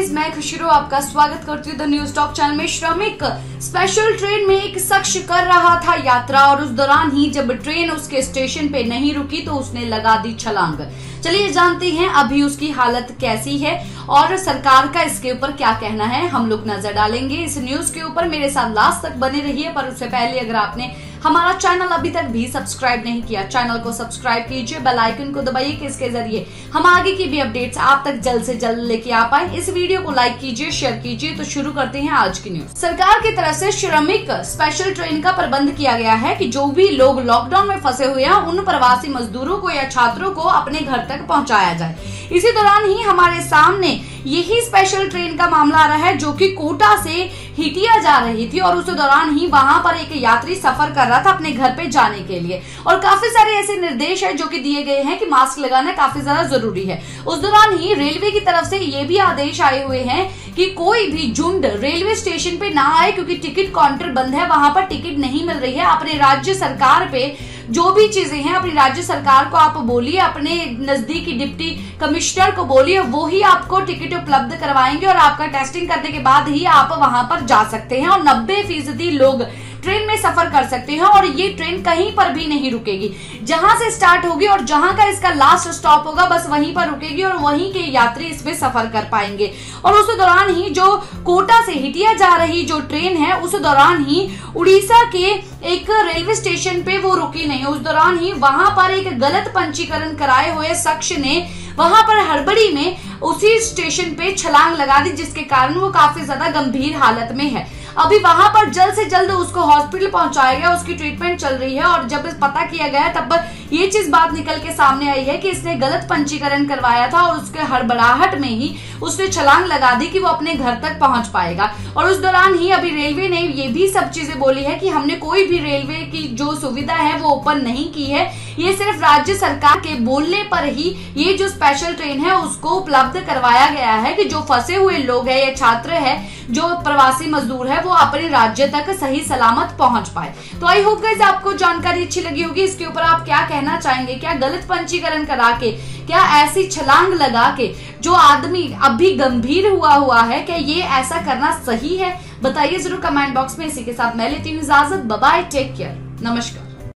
Guys, मैं खुशरू आपका स्वागत करती हूँ द न्यूज टॉक चैनल में। श्रमिक स्पेशल ट्रेन में एक शख्स कर रहा था यात्रा और उस दौरान ही जब ट्रेन उसके स्टेशन पे नहीं रुकी तो उसने लगा दी छलांग। चलिए जानते हैं अभी उसकी हालत कैसी है और सरकार का इसके ऊपर क्या कहना है। हम लोग नजर डालेंगे इस न्यूज के ऊपर, मेरे साथ लास्ट तक बने रहिए। पर उससे पहले अगर आपने हमारा चैनल अभी तक भी सब्सक्राइब नहीं किया, चैनल को सब्सक्राइब कीजिए, बेल आइकन को दबाइए कि इसके जरिए हम आगे की भी अपडेट्स आप तक जल्द से जल्द लेके आ पाए। इस वीडियो को लाइक कीजिए, शेयर कीजिए। तो शुरू करते हैं आज की न्यूज। सरकार की तरफ से श्रमिक स्पेशल ट्रेन का प्रबंध किया गया है कि जो भी लोग लॉकडाउन में फंसे हुए हैं उन प्रवासी मजदूरों को या छात्रों को अपने घर तक पहुँचाया जाए। इसी दौरान ही हमारे सामने यही स्पेशल ट्रेन का मामला आ रहा है जो कि कोटा से हिटिया जा रही थी और उस दौरान ही वहां पर एक यात्री सफर कर रहा था अपने घर पे जाने के लिए। और काफी सारे ऐसे निर्देश है जो कि दिए गए हैं कि मास्क लगाना काफी ज्यादा जरूरी है। उस दौरान ही रेलवे की तरफ से ये भी आदेश आए हुए हैं कि कोई भी झुंड रेलवे स्टेशन पे ना आए क्योंकि टिकट काउंटर बंद है, वहां पर टिकट नहीं मिल रही है। अपने राज्य सरकार पे जो भी चीजें हैं अपनी राज्य सरकार को आप बोलिए, अपने नजदीकी डिप्टी कमिश्नर को बोलिए, वो ही आपको टिकट उपलब्ध करवाएंगे और आपका टेस्टिंग करने के बाद ही आप वहां पर जा सकते हैं। और 90% लोग ट्रेन में सफर कर सकते हैं और ये ट्रेन कहीं पर भी नहीं रुकेगी। जहां से स्टार्ट होगी और जहां का इसका लास्ट स्टॉप होगा बस वहीं पर रुकेगी और वहीं के यात्री इसमें सफर कर पाएंगे। और उस दौरान ही जो कोटा से हिटिया जा रही जो ट्रेन है उस दौरान ही उड़ीसा के एक रेलवे स्टेशन पे वो रुकी नहीं। उस दौरान ही वहां पर एक गलत पंजीकरण कराए हुए शख्स ने वहां पर हड़बड़ी में उसी स्टेशन पे छलांग लगा दी जिसके कारण वो काफी ज्यादा गंभीर हालत में है। अभी वहां पर जल्द से जल्द उसको हॉस्पिटल पहुंचाया गया, उसकी ट्रीटमेंट चल रही है। और जब पता किया गया तब ये चीज बात निकल के सामने आई है कि इसने गलत पंजीकरण करवाया था और उसके हड़बड़ाहट में ही उसने छलांग लगा दी कि वो अपने घर तक पहुंच पाएगा। और उस दौरान ही अभी रेलवे ने ये भी सब चीजें बोली है कि हमने कोई भी रेलवे की जो सुविधा है वो ओपन नहीं की है, ये सिर्फ राज्य सरकार के बोलने पर ही ये जो स्पेशल ट्रेन है उसको उपलब्ध करवाया गया है कि जो फंसे हुए लोग है या छात्र है जो प्रवासी मजदूर है वो अपने राज्य तक सही सलामत पहुंच पाए। तो आई होप गाइस आपको जानकारी अच्छी लगी होगी। इसके ऊपर आप क्या कहना चाहेंगे? क्या गलत पंजीकरण करा के, क्या ऐसी छलांग लगा के जो आदमी अभी गंभीर हुआ है, क्या ये ऐसा करना सही है? बताइए जरूर कमेंट बॉक्स में। इसी के साथ मैं लेती हूँ इजाजत। बाय, टेक केयर, नमस्कार।